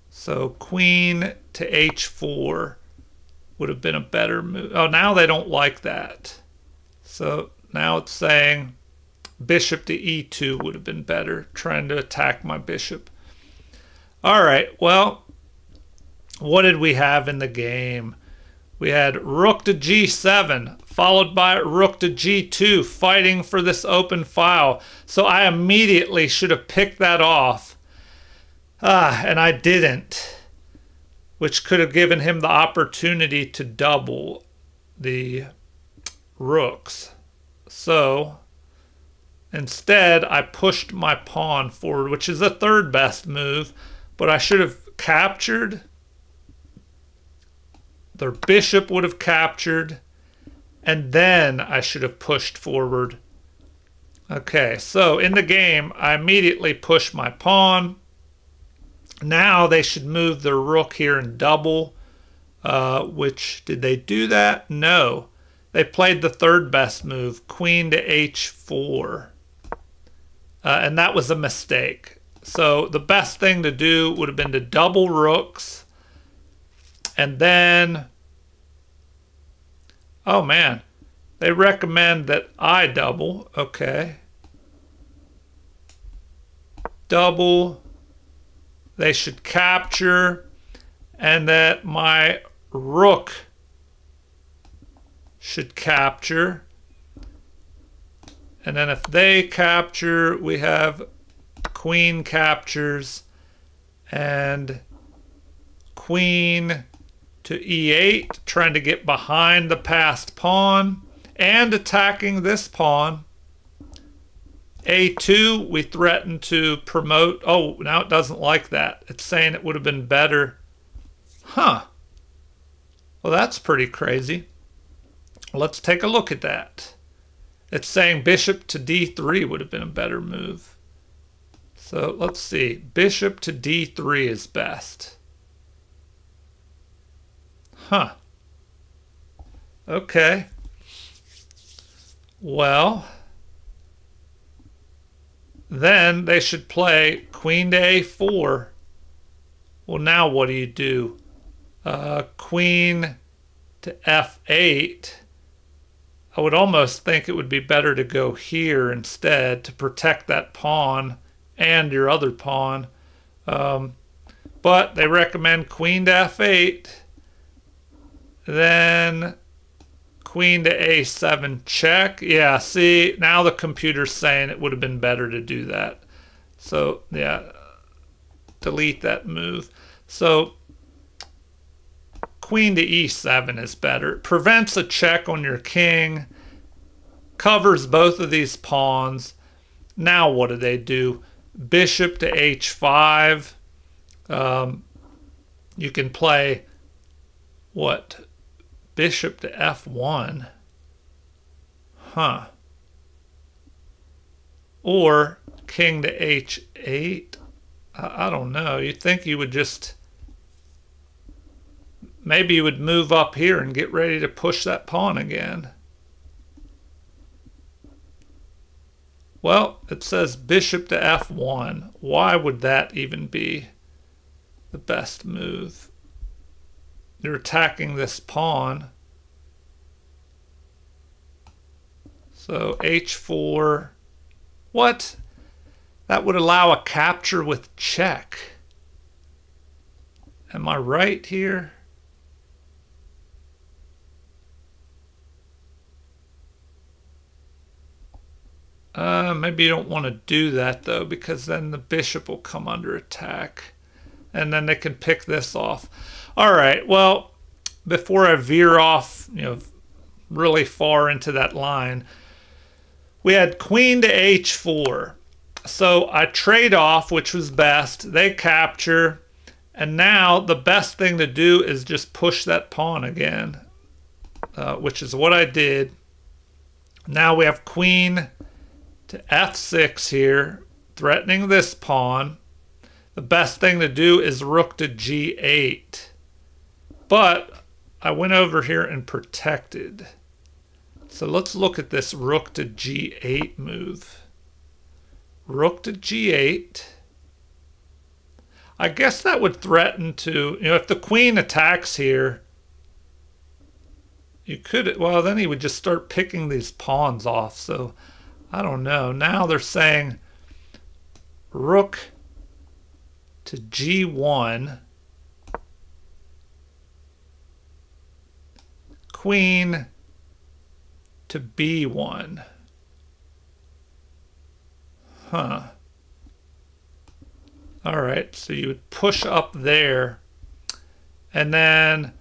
So queen to h four would have been a better move. Oh, now they don't like that. So now it's saying bishop to e two would have been better, trying to attack my bishop. All right, well, what did we have in the game? We had rook to g seven, followed by rook to g two, fighting for this open file. So I immediately should have picked that off, ah, and I didn't, which could have given him the opportunity to double the rooks. So instead, I pushed my pawn forward, which is the third best move, but I should have captured. Their bishop would have captured, and then I should have pushed forward. Okay, so in the game, I immediately push my pawn. Now they should move their rook here and double, uh, which, did they do that? No. They played the third best move, queen to h four, uh, and that was a mistake. So the best thing to do would have been to double rooks, and then, oh man, they recommend that I double, okay. Double, they should capture, and that my rook should capture, and then if they capture, we have queen captures and queen to e eight, trying to get behind the passed pawn and attacking this pawn. a two, we threaten to promote. Oh, now it doesn't like that. It's saying it would have been better. Huh. Well, that's pretty crazy. Let's take a look at that. It's saying bishop to d three would have been a better move. So let's see. Bishop to d three is best. Huh. Okay. Well, then they should play queen to a four. Well, now what do you do? Uh, queen to f eight. I would almost think it would be better to go here instead to protect that pawn and your other pawn. Um, but they recommend queen to f eight, then queen to a seven check. Yeah, see, now the computer's saying it would have been better to do that. So, yeah, delete that move. So queen to e seven is better. It prevents a check on your king, covers both of these pawns. Now what do they do? Bishop to h five. Um, you can play, what, bishop to f one. Huh. Or king to h eight. I, I don't know. You'd think you would just... Maybe you would move up here and get ready to push that pawn again. Well, it says bishop to f one. Why would that even be the best move? You're attacking this pawn. So h four. What? That would allow a capture with check. Am I right here? Uh, maybe you don't want to do that, though, because then the bishop will come under attack. and then they can pick this off. All right, well, before I veer off, you know, really far into that line, we had queen to h four. So I trade off, which was best. They capture. And now the best thing to do is just push that pawn again, uh, which is what I did. Now we have queen to f six here, threatening this pawn. The best thing to do is rook to g eight. But I went over here and protected. So let's look at this rook to g eight move. Rook to g eight. I guess that would threaten to, you know, if the queen attacks here, you could, well, then he would just start picking these pawns off. So I don't know. Now they're saying rook to g one, queen to b one. Huh. All right, so you would push up there, and then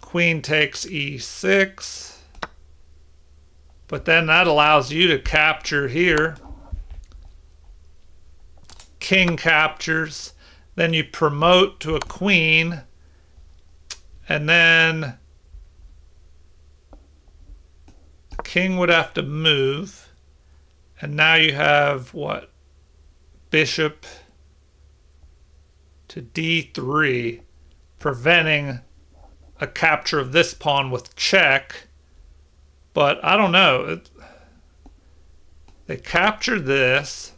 queen takes e six, but then that allows you to capture here. King captures, then you promote to a queen, and then king would have to move, and now you have what? Bishop to d three, preventing a capture of this pawn with check. But I don't know. It, they capture this.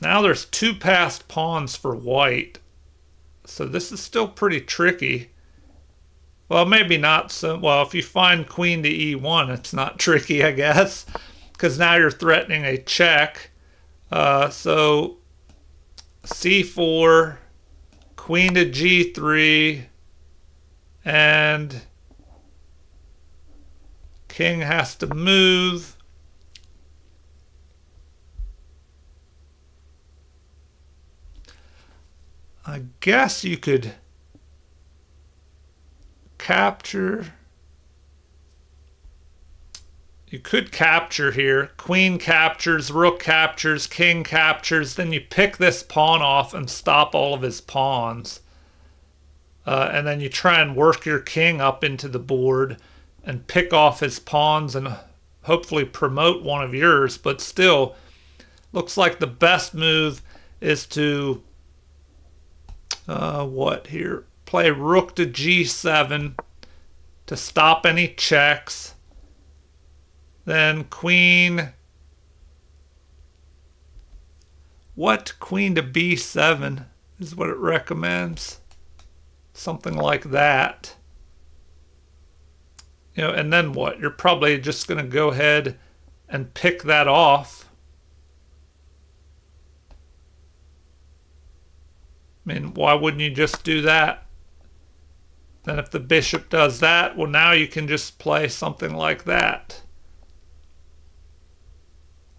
Now there's two passed pawns for white. So this is still pretty tricky. Well, maybe not so. Well, if you find queen to e one, it's not tricky, I guess, because now you're threatening a check. Uh, so c four, queen to g three, and king has to move. I guess you could capture. You could capture here. Queen captures, rook captures, king captures. Then you pick this pawn off and stop all of his pawns. Uh, and then you try and work your king up into the board and pick off his pawns and hopefully promote one of yours. But still, looks like the best move is to, uh, what here? Play rook to g seven to stop any checks. Then queen, what? Queen to b seven is what it recommends. Something like that. You know, and then what? You're probably just going to go ahead and pick that off. I mean, why wouldn't you just do that? Then if the bishop does that, well, now you can just play something like that.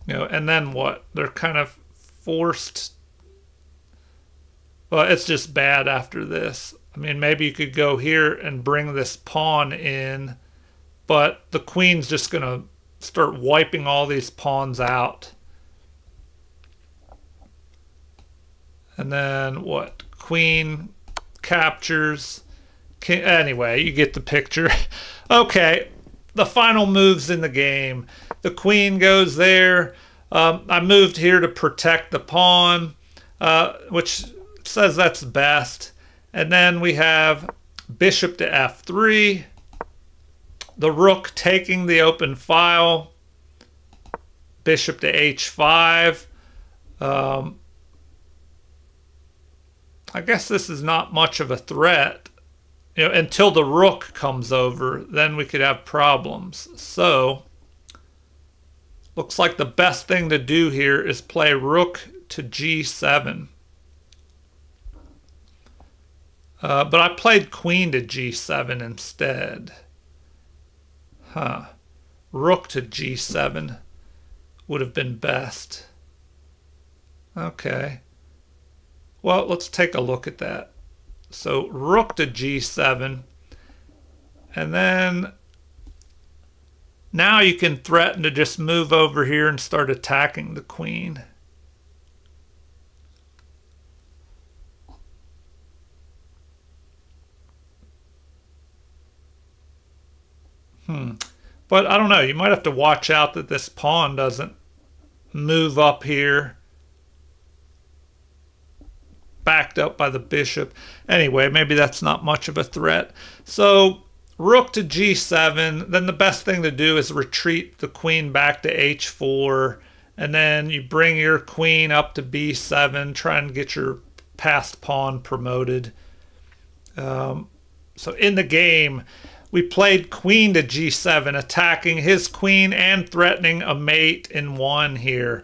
You know, and then what? They're kind of forced. Well, it's just bad after this. I mean, maybe you could go here and bring this pawn in, but the queen's just going to start wiping all these pawns out. And then what? Queen captures. King. Anyway, you get the picture. Okay, the final moves in the game. The queen goes there. Um, I moved here to protect the pawn, uh, which says that's best. And then we have bishop to f three. The rook taking the open file. Bishop to h five. Um, I guess this is not much of a threat. You know, until the rook comes over, then we could have problems. So looks like the best thing to do here is play rook to g seven. Uh, but I played queen to g seven instead. Huh. Rook to g seven would have been best. Okay. Well, let's take a look at that. So rook to g seven, and then now you can threaten to just move over here and start attacking the queen. Hmm. But I don't know, you might have to watch out that this pawn doesn't move up here, backed up by the bishop. Anyway, maybe that's not much of a threat. So rook to g seven, then the best thing to do is retreat the queen back to h four, and then you bring your queen up to b seven, try and get your passed pawn promoted. Um, so in the game, we played queen to g seven, attacking his queen and threatening a mate in one here.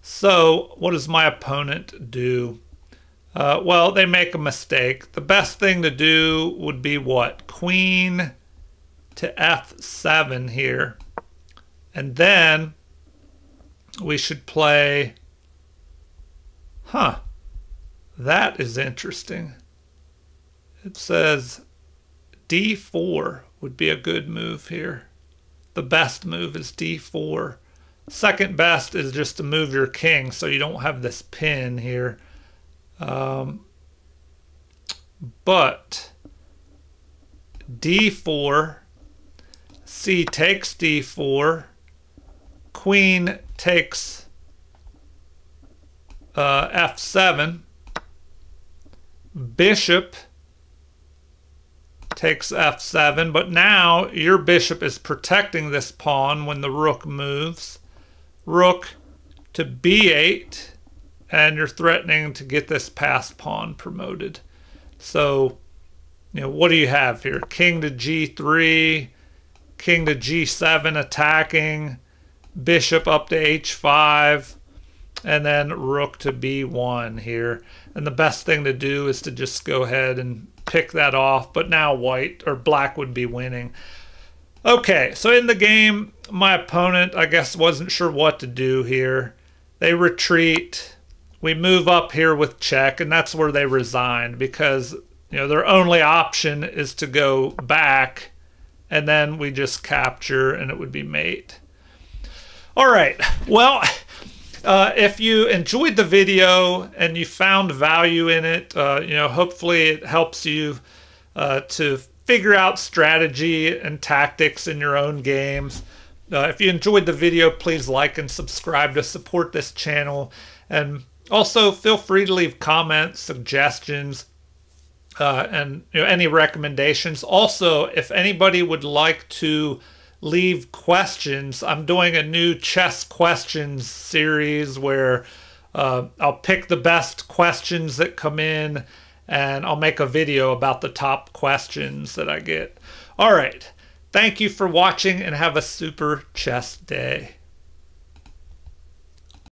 So what does my opponent do? Uh, well, they make a mistake. The best thing to do would be what? Queen to f seven here. And then we should play... Huh. That is interesting. It says... d four would be a good move here. The best move is d four. Second best is just to move your king so you don't have this pin here. Um, but d four, c takes d four, queen takes uh, f seven, bishop takes f seven, but now your bishop is protecting this pawn when the rook moves. Rook to b eight, and you're threatening to get this passed pawn promoted. So, you know, what do you have here? King to g three, king to g seven attacking, bishop up to h five, and then rook to b one here. And the best thing to do is to just go ahead and pick that off, but now white or black would be winning. Okay, so in the game, my opponent, I guess, wasn't sure what to do here. They retreat. We move up here with check, and that's where they resigned, because, you know, their only option is to go back, and then we just capture, and it would be mate. All right, well... Uh, if you enjoyed the video and you found value in it, uh, you know, hopefully it helps you uh, to figure out strategy and tactics in your own games. Uh, if you enjoyed the video, please like and subscribe to support this channel. And also feel free to leave comments, suggestions, uh, and you know, any recommendations. Also, if anybody would like to leave questions, I'm doing a new chess questions series where uh, I'll pick the best questions that come in, and I'll make a video about the top questions that I get. All right, thank you for watching, and have a super chess day.